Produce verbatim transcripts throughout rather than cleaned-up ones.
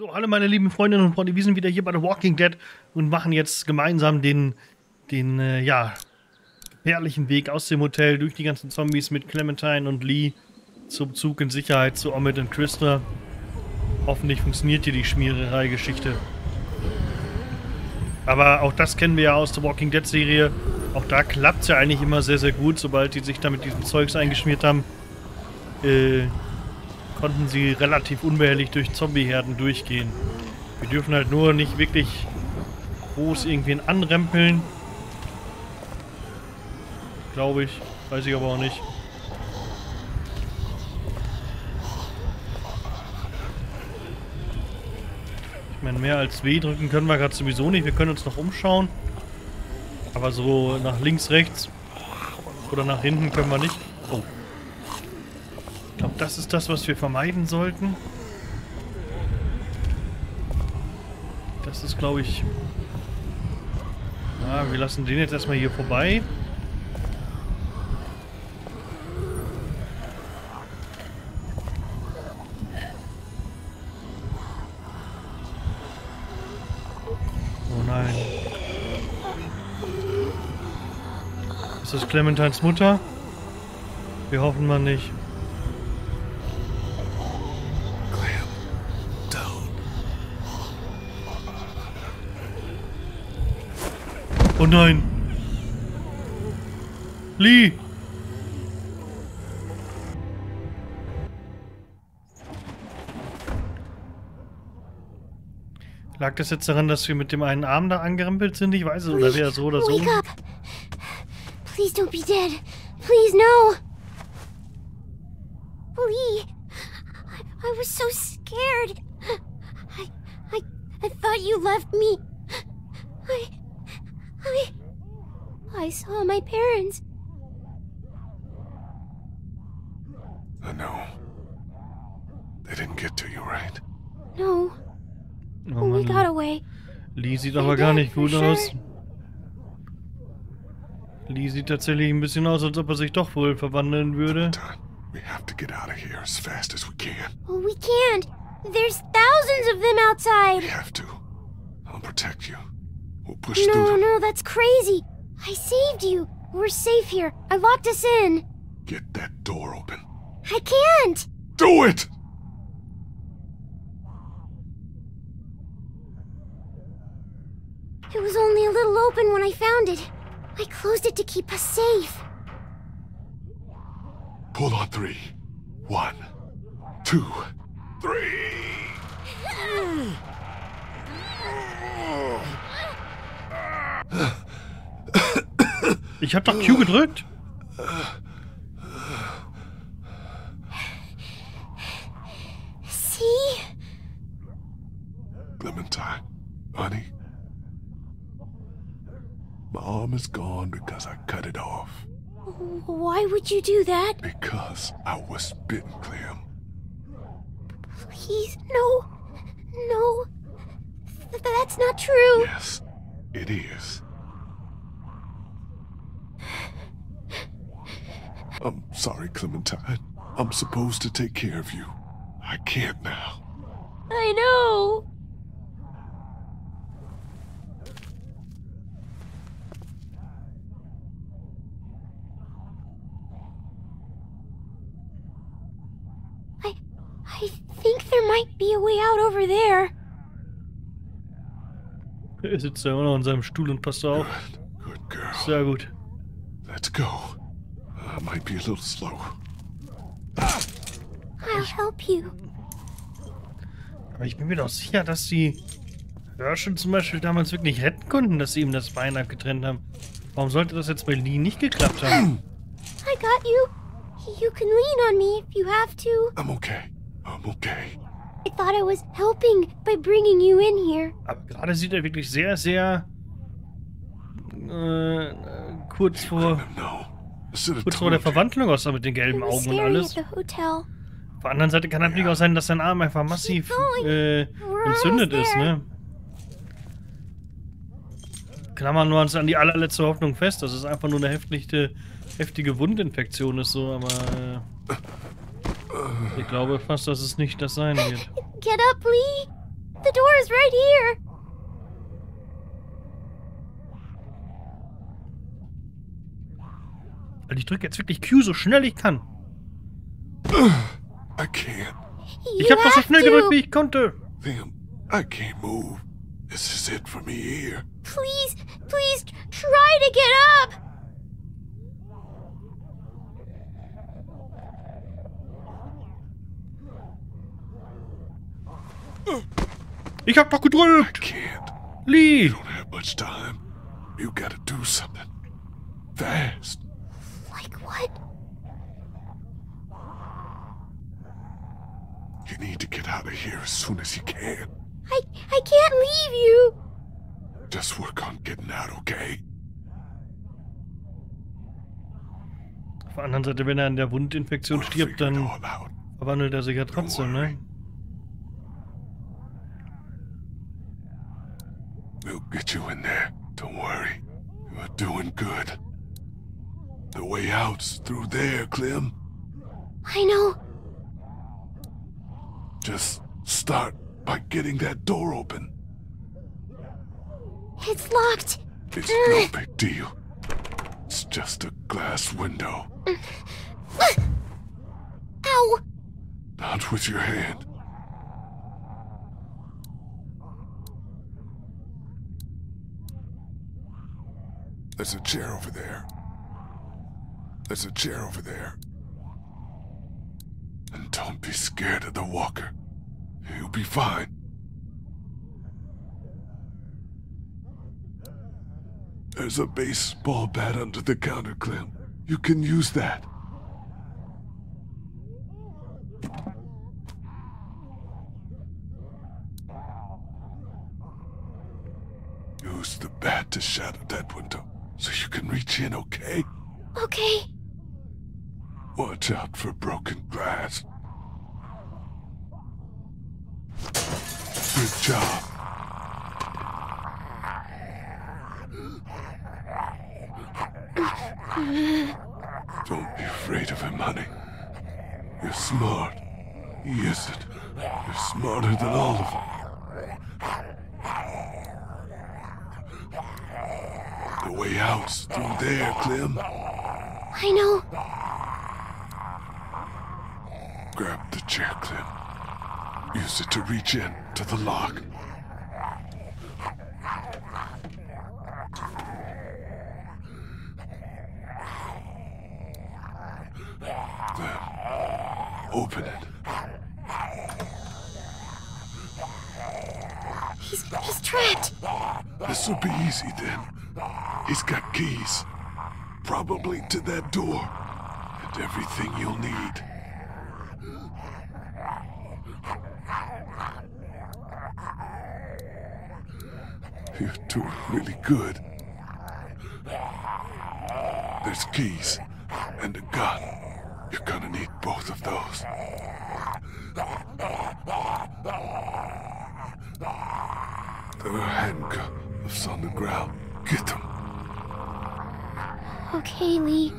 So, hallo meine lieben Freundinnen und Freunde, wir sind wieder hier bei The Walking Dead und machen jetzt gemeinsam den, den äh, ja, herrlichen Weg aus dem Hotel durch die ganzen Zombies mit Clementine und Lee zum Zug in Sicherheit zu Omid und Christa. Hoffentlich funktioniert hier die Schmiererei-Geschichte. Aber auch das kennen wir ja aus der Walking Dead Serie. Auch da klappt es ja eigentlich immer sehr, sehr gut, sobald die sich da mit diesem Zeugs eingeschmiert haben. Äh... konnten sie relativ unbehelligt durch Zombieherden durchgehen. Wir dürfen halt nur nicht wirklich groß irgendwen anrempeln. Glaube ich. Weiß ich aber auch nicht. Ich meine, mehr als W drücken können wir gerade sowieso nicht. Wir können uns noch umschauen. Aber so nach links, rechts oder nach hinten können wir nicht. Oh. Ich glaube, das ist das, was wir vermeiden sollten. Das ist, glaube ich... Ah, wir lassen den jetzt erstmal hier vorbei. Oh nein. Ist das Clementines Mutter? Wir hoffen mal nicht. Oh nein! Lee! Lag das jetzt daran, dass wir mit dem einen Arm da angerempelt sind? Ich weiß es, oder wäre so oder so? Wake up! Please don't be dead! Please, no! Lee! I, I was so scared! I, I, I thought you left me! I... I... I saw my parents. I know. They didn't get to you, right? No. Oh, we got away. Lee sieht aber gar nicht gut aus. Lee sieht tatsächlich ein bisschen aus, als ob er sich doch wohl verwandeln würde. We have to get out of here as fast as we can. Well, we can't. There's thousands of them outside. We have to. I'll protect you. Push no, through. No, that's crazy. I saved you. We're safe here. I locked us in. Get that door open. I can't. Do it! It was only a little open when I found it. I closed it to keep us safe. Pull on three. One, two, three! Ich hab doch Q gedrückt. See? Clementine, honey. My arm is gone because I cut it off. Why would you do that? Because I was bitten, Clem. Please, no. No. Th- that's not true. Yes, it is. I'm sorry, Clementine. I'm supposed to take care of you. I can't now. I know. I... I think there might be a way out over there. Er sitzt ja immer noch an seinem Stuhl und passt auf. Good, good girl. Sehr gut. Let's go. I might be a little slow. I'll help you. Aber ich bin mir doch sicher, dass die Hirschen zum Beispiel damals wirklich retten konnten, dass sie ihm das Bein abgetrennt haben. Warum sollte das jetzt bei Lee nicht geklappt haben? I got you. You can lean on me if you have to. I'm okay. I'm okay. I thought I was helping by bringing you in here. Aber gerade sieht er wirklich sehr, sehr äh, kurz vor. Kurz vor der Verwandlung aus, mit den gelben Augen und alles. Auf der anderen Seite kann natürlich auch sein, dass sein Arm einfach massiv äh, entzündet ist, ne? Klammern wir uns an die allerletzte Hoffnung fest, dass es einfach nur eine heftige, heftige Wundinfektion ist, so, aber äh, ich glaube fast, dass es nicht das sein wird. Get up, Lee! the door is right here. Ich drücke jetzt wirklich Q so schnell ich kann. I can't. Ich habe das so schnell gedrückt, wie ich konnte. Damn, I can't move. This is it for me here. Please, please try to get up. Ich hab doch gedrückt. I can't. Lee. You don't have much time. You gotta do something. Fast. Like what? You need to get out of here as soon as you can. I I can't leave you. Just work on getting out, okay? Auf der anderen Seite, wenn er an der Wundinfektion stirbt, dann verwandelt er sich ja trotzdem, ne? We'll get you in there. Don't worry. You are doing good. The way out's through there, Clem. I know. Just start by getting that door open. It's locked. It's no big deal. It's just a glass window. Ow! Not with your hand. There's a chair over there. There's a chair over there. And don't be scared of the walker. You'll be fine. There's a baseball bat under the counter, Clem. You can use that. Use the bat to shatter that window so you can reach in, okay? Okay. Watch out for broken glass. Good job. Don't be afraid of him, honey. You're smart. He isn't. You're smarter than all of them. The way out's through there, Clem. I know. Grab the chair, Clem. Use it to reach in to the lock. Clem, open it. He's, he's trapped. This will be easy then. He's got keys. Probably to that door, and everything you'll need. You're doing really good. There's keys and a gun. You're gonna need both of those. There are handcuffs on the ground. Get them. Okay, Lee.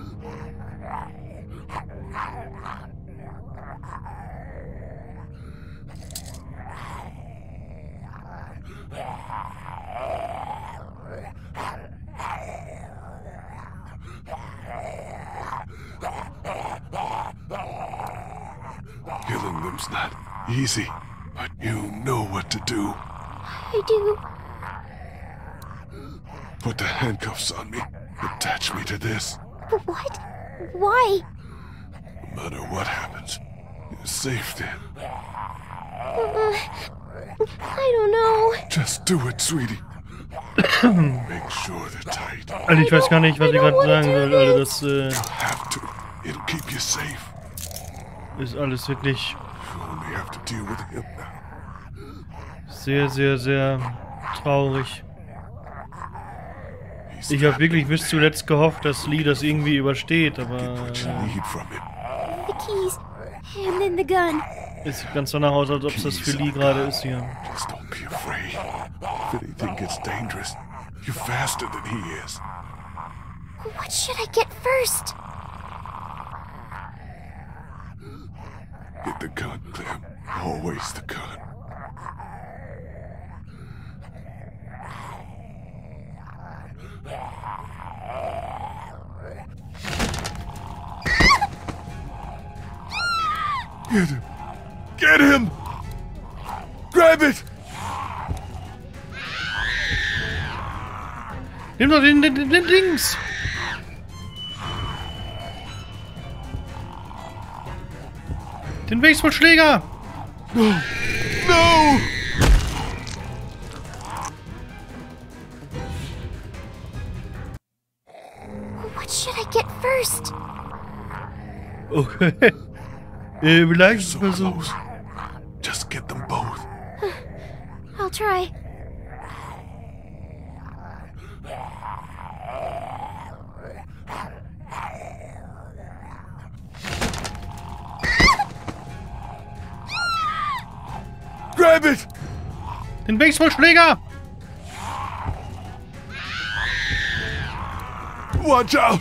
Killing them's not easy, but you know what to do. I do. Put the handcuffs on me. Attach me to this. But what? Why? No matter what happens, you're safe then. Uh, I don't know. Just do it, sweetie. Make sure they're tight. Also, ich weiß gar nicht, was ich gerade sagen soll. Also das äh, It'll keep you safe. Ist alles wirklich sehr, sehr, sehr traurig. Ich habe wirklich bis zuletzt gehofft, dass Lee das irgendwie übersteht, aber äh, es sieht ganz danach aus, als ob es das für Lee gerade ist hier. What should I get first? Get the gun, Clem. Always the gun. Get him! Get him! Grab it! Nimm doch den, den, den, den Dings! Den Baseballschläger! No! No! What should I get first? Okay. Äh, vielleicht so close. Just get them both. I'll try. Grab it! Den Baseballschläger! Watch out!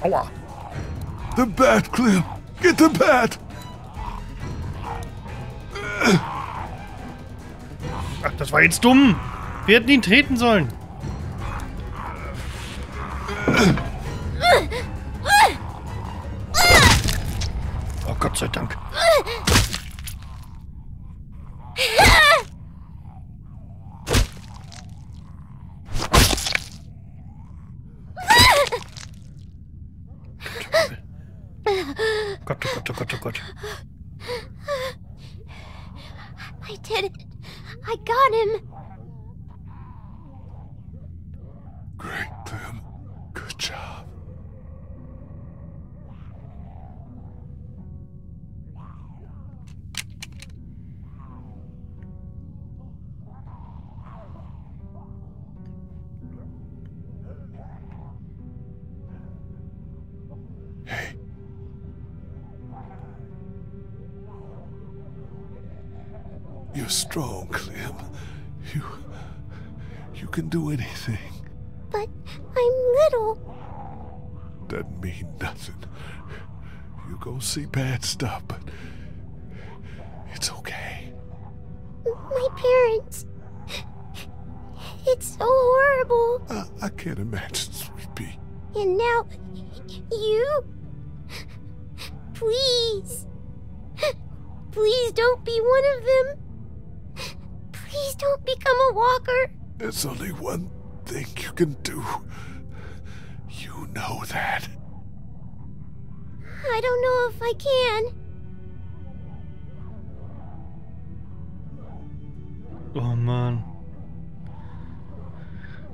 Aua! The bat, Clem! Get the bat! Ach, das war jetzt dumm! Wir hätten ihn treten sollen! Gott sei Dank. Gott, oh Gott, oh Gott, oh Gott. I did it. I got him. Great, Clem. Good job. You're strong, Clem. You... you can do anything. But I'm little. That means nothing. You go see bad stuff, but it's okay. My parents... it's so horrible. I, I can't imagine, sweetie. And now... you... please... please don't be one of them. Please don't become a walker. There's only one thing you can do. You know that. I don't know if I can. Oh Mann.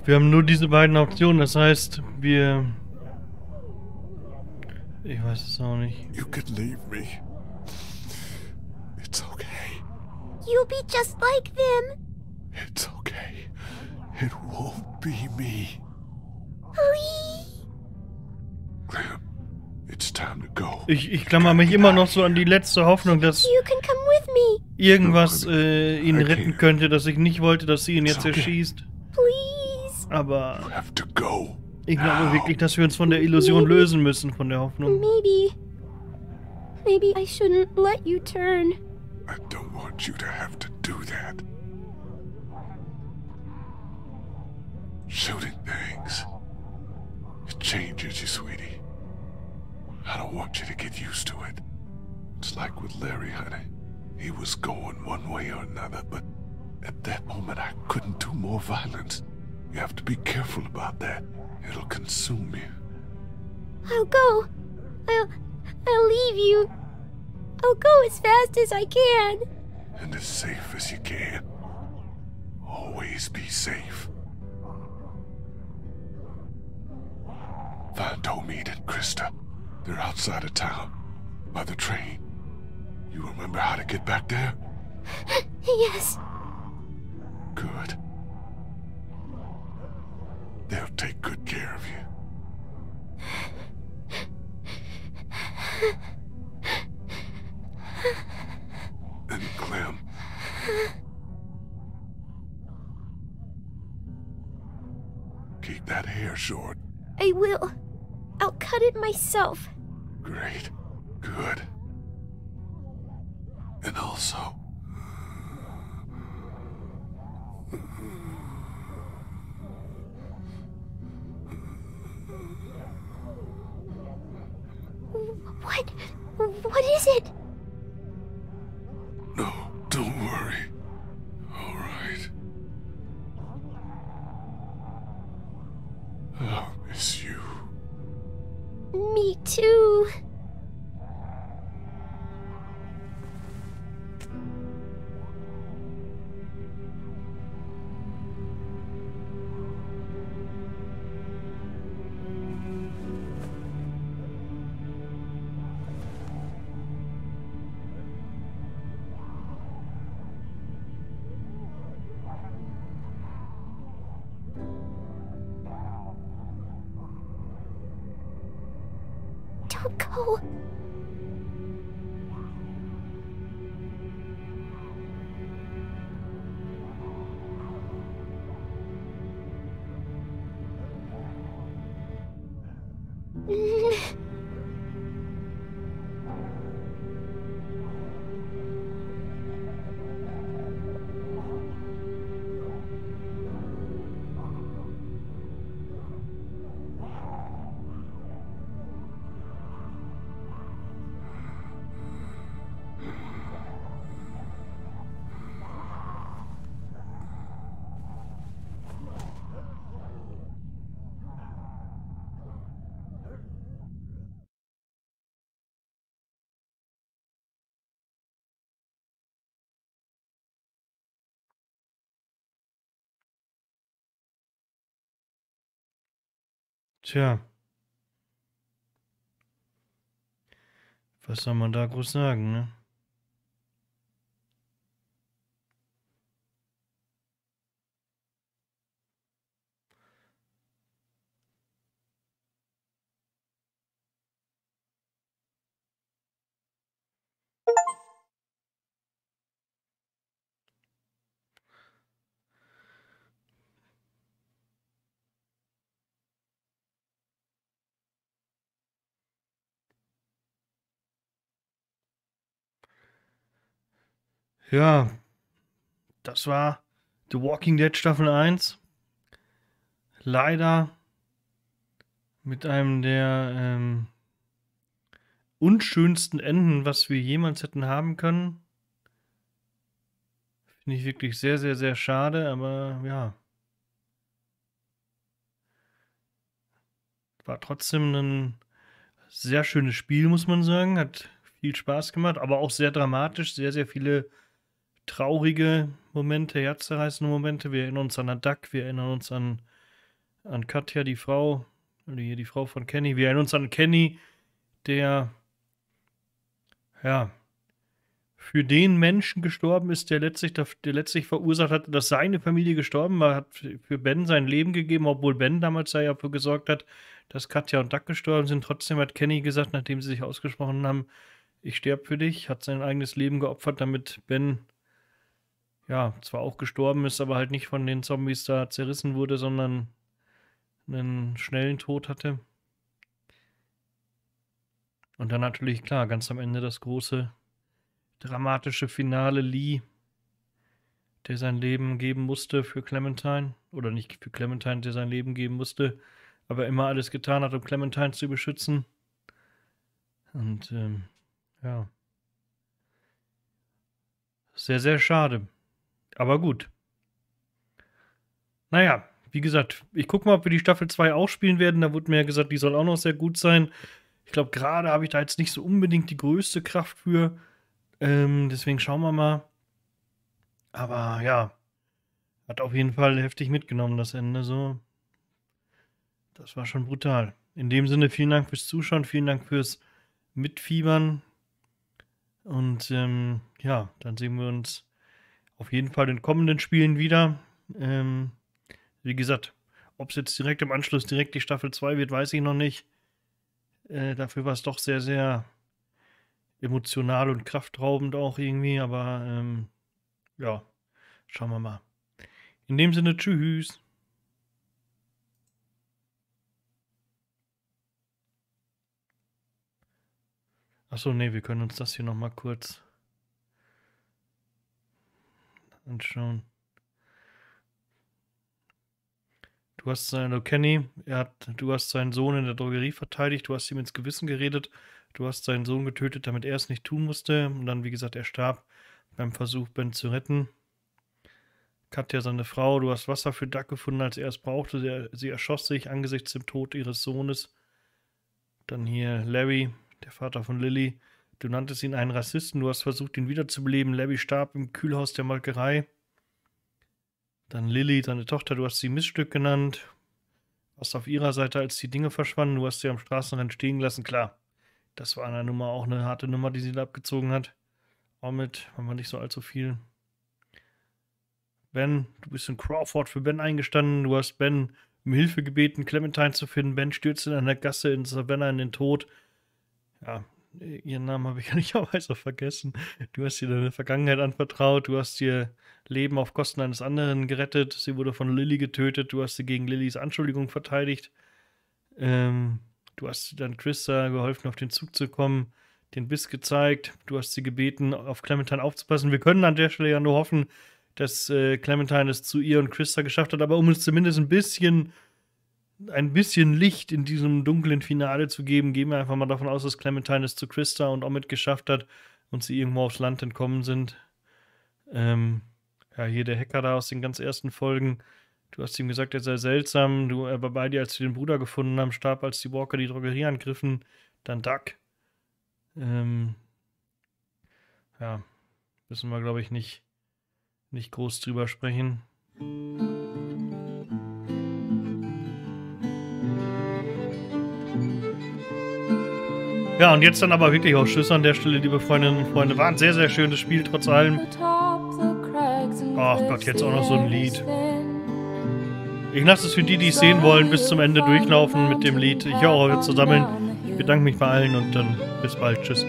Wir haben nur diese beiden Optionen, das heißt, wir... Ich weiß es auch nicht. You could leave me. It's okay. You'll be just like them. It's okay. It won't be me. Please. Clem, it's time to go. Ich, ich klammer mich immer noch so an die letzte Hoffnung, dass irgendwas äh, ihn retten könnte, dass ich nicht wollte, dass sie ihn jetzt erschießt. Please. Aber ich glaube wirklich, dass wir uns von der Illusion lösen müssen, von der Hoffnung. Maybe. Maybe I shouldn't let you turn. I don't want you to have to do that. Shooting things. It changes you, sweetie. I don't want you to get used to it. It's like with Larry, honey. He was going one way or another, but at that moment I couldn't do more violence. You have to be careful about that. It'll consume you. I'll go. I'll... I'll leave you. I'll go as fast as I can. And as safe as you can. Always be safe. Find Omid and Christa. They're outside of town, by the train. You remember how to get back there? Yes. Good. They'll take good care of you. And Clem. Keep that hair short. I will. I'll cut it myself. Great. Good. And also... What is it? No, don't worry. All right. I'll miss you. Me too. Tja, was soll man da groß sagen, ne? Ja, das war The Walking Dead Staffel eins. Leider mit einem der ähm, unschönsten Enden, was wir jemals hätten haben können. Finde ich wirklich sehr, sehr, sehr schade, aber ja. War trotzdem ein sehr schönes Spiel, muss man sagen. Hat viel Spaß gemacht, aber auch sehr dramatisch, sehr, sehr viele traurige Momente, herzzerreißende Momente. Wir erinnern uns an Duck, wir erinnern uns an, an Katjaa, die Frau, die, die Frau von Kenny. Wir erinnern uns an Kenny, der ja für den Menschen gestorben ist, der letztlich, der letztlich verursacht hat, dass seine Familie gestorben war, hat für Ben sein Leben gegeben, obwohl Ben damals ja dafür gesorgt hat, dass Katjaa und Duck gestorben sind. Trotzdem hat Kenny gesagt, nachdem sie sich ausgesprochen haben, ich sterbe für dich, hat sein eigenes Leben geopfert, damit Ben ja, zwar auch gestorben ist, aber halt nicht von den Zombies da zerrissen wurde, sondern einen schnellen Tod hatte. Und dann natürlich, klar, ganz am Ende das große, dramatische Finale, Lee, der sein Leben geben musste für Clementine, oder nicht für Clementine, der sein Leben geben musste, aber immer alles getan hat, um Clementine zu beschützen. Und, ähm, ja. Sehr, sehr schade. Aber gut. Naja, wie gesagt, ich gucke mal, ob wir die Staffel zwei auch spielen werden. Da wurde mir ja gesagt, die soll auch noch sehr gut sein. Ich glaube, gerade habe ich da jetzt nicht so unbedingt die größte Kraft für. Ähm, deswegen schauen wir mal. Aber ja, hat auf jeden Fall heftig mitgenommen, das Ende. So, das war schon brutal. In dem Sinne, vielen Dank fürs Zuschauen, vielen Dank fürs Mitfiebern. Und ähm, ja, dann sehen wir uns auf jeden Fall in kommenden Spielen wieder. Ähm, wie gesagt, ob es jetzt direkt im Anschluss direkt die Staffel zwei wird, weiß ich noch nicht. Äh, dafür war es doch sehr, sehr emotional und kraftraubend auch irgendwie. Aber ähm, ja, schauen wir mal. In dem Sinne, tschüss. Achso, nee, wir können uns das hier nochmal kurz anschauen. Du hast seinen, Kenny, er hat, du hast seinen Sohn in der Drogerie verteidigt, du hast ihm ins Gewissen geredet, Du hast seinen Sohn getötet, damit er es nicht tun musste. Und dann, wie gesagt, er starb beim Versuch, Ben zu retten. Katjaa, seine Frau, du hast Wasser für Duck gefunden, als er es brauchte. Sie erschoss sich angesichts dem Tod ihres Sohnes. Dann hier Larry, der Vater von Lilly. Du nanntest ihn einen Rassisten, du hast versucht, ihn wiederzubeleben. Larry starb im Kühlhaus der Molkerei. Dann Lilly, deine Tochter, du hast sie Missstück genannt. Warst auf ihrer Seite, als die Dinge verschwanden. Du hast sie am Straßenrand stehen gelassen. Klar, das war eine Nummer, auch eine harte Nummer, die sie da abgezogen hat. Omid, haben wir nicht so allzu viel. Ben, du bist in Crawford für Ben eingestanden. Du hast Ben um Hilfe gebeten, Clementine zu finden. Ben stürzt in einer Gasse in Savannah in den Tod. Ja, ihren Namen habe ich ja nicht auch vergessen. Du hast ihr deine Vergangenheit anvertraut. Du hast ihr Leben auf Kosten eines anderen gerettet. Sie wurde von Lilly getötet. Du hast sie gegen Lillys Anschuldigung verteidigt. Ähm, du hast dann Christa geholfen, auf den Zug zu kommen. Den Biss gezeigt. Du hast sie gebeten, auf Clementine aufzupassen. Wir können an der Stelle ja nur hoffen, dass äh, Clementine es zu ihr und Christa geschafft hat, aber um uns zumindest ein bisschen ein bisschen Licht in diesem dunklen Finale zu geben, gehen wir einfach mal davon aus, dass Clementine es zu Christa und Omid geschafft hat und sie irgendwo aufs Land entkommen sind. Ähm, ja, hier der Hacker da aus den ganz ersten Folgen. Du hast ihm gesagt, er sei seltsam. Du, er war bei dir, als sie den Bruder gefunden haben, starb, als die Walker die Drogerie angriffen. Dann Duck. Ähm, ja, müssen wir, glaube ich, nicht nicht groß drüber sprechen. Ja, und jetzt dann aber wirklich auch Tschüss an der Stelle, liebe Freundinnen und Freunde. War ein sehr, sehr schönes Spiel, trotz allem. Ach Gott, jetzt auch noch so ein Lied. Ich lasse es für die, die es sehen wollen, bis zum Ende durchlaufen mit dem Lied. Ich höre auch zu sammeln. Ich bedanke mich bei allen und dann bis bald. Tschüss.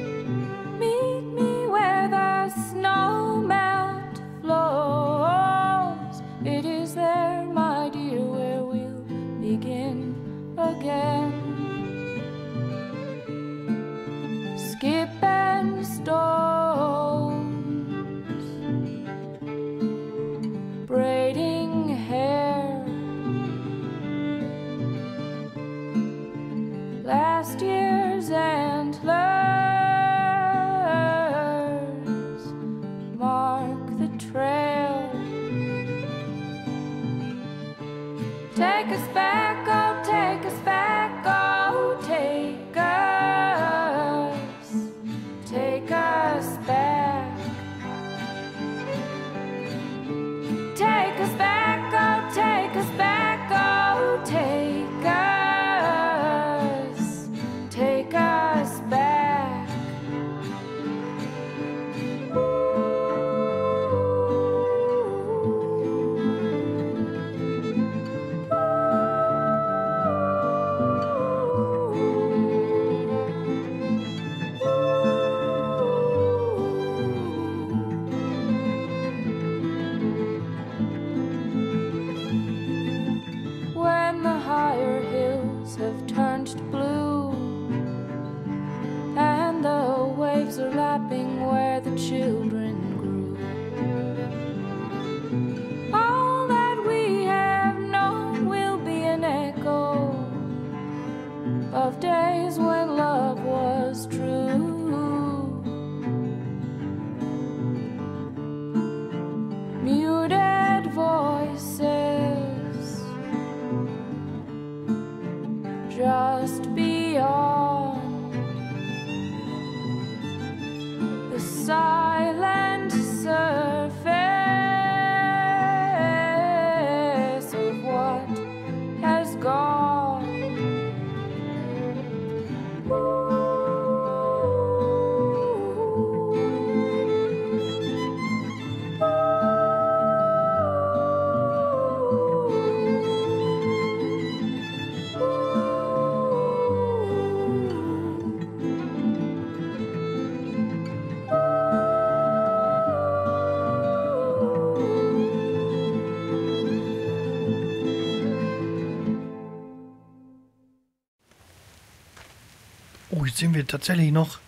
Sehen wir tatsächlich noch.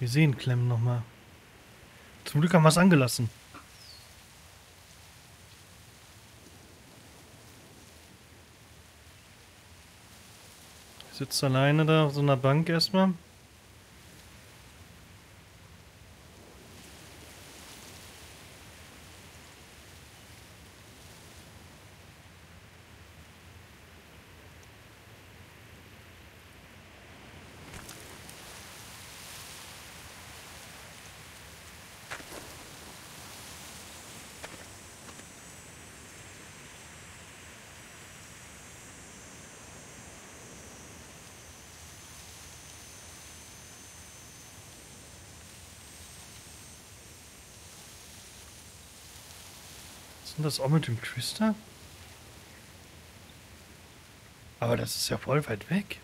Wir sehen Clem nochmal. Zum Glück haben wir es angelassen. sitzt alleine da auf so einer Bank erstmal. Sind das auch mit dem Christa? Aber das ist ja voll weit weg.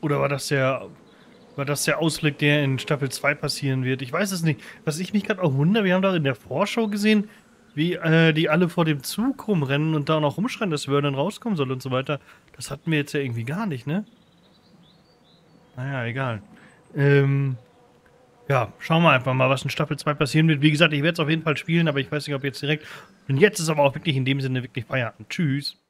Oder war das der, war das der Ausblick, der in Staffel zwei passieren wird? Ich weiß es nicht. Was ich mich gerade auch wundere, wir haben da in der Vorschau gesehen, wie äh, die alle vor dem Zug rumrennen und da noch rumschreien, dass Vernon rauskommen soll und so weiter. Das hatten wir jetzt ja irgendwie gar nicht, ne? Naja, egal. Ähm, ja, schauen wir einfach mal, was in Staffel zwei passieren wird. Wie gesagt, ich werde es auf jeden Fall spielen, aber ich weiß nicht, ob jetzt direkt. Und jetzt ist aber auch wirklich in dem Sinne wirklich Feierabend. Tschüss.